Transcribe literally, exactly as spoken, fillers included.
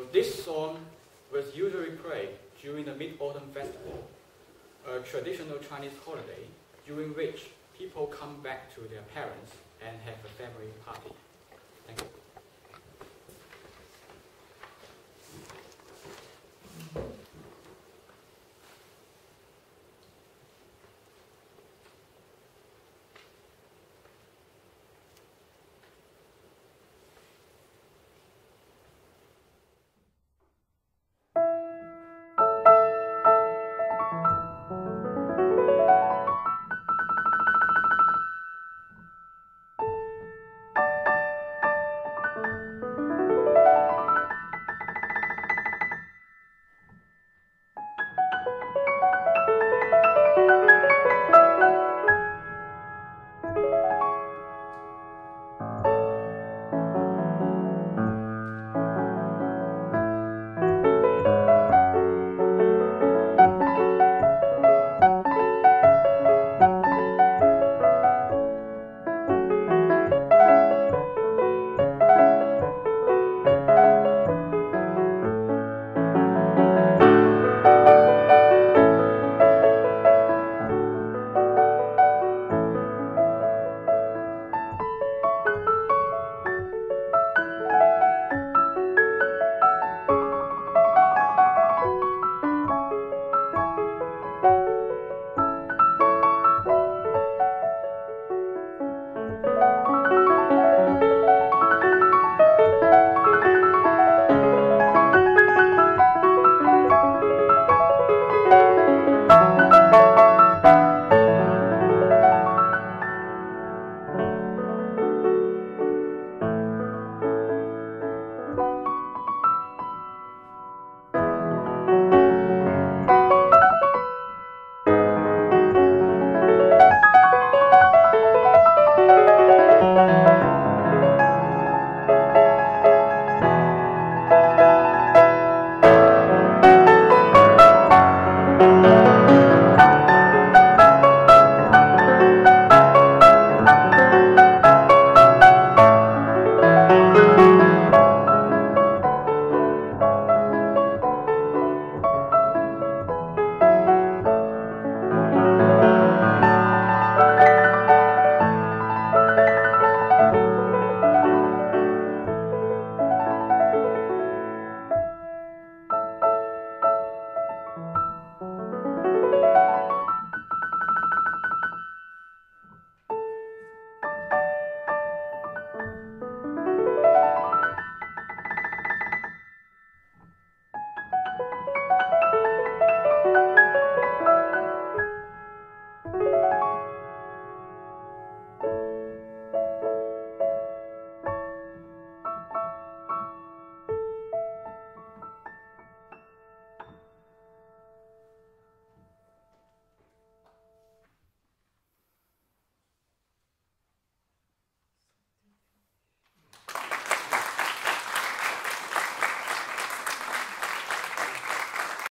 So this song was usually played during the Mid-Autumn Festival, a traditional Chinese holiday during which people come back to their parents and have a family party. Thank you.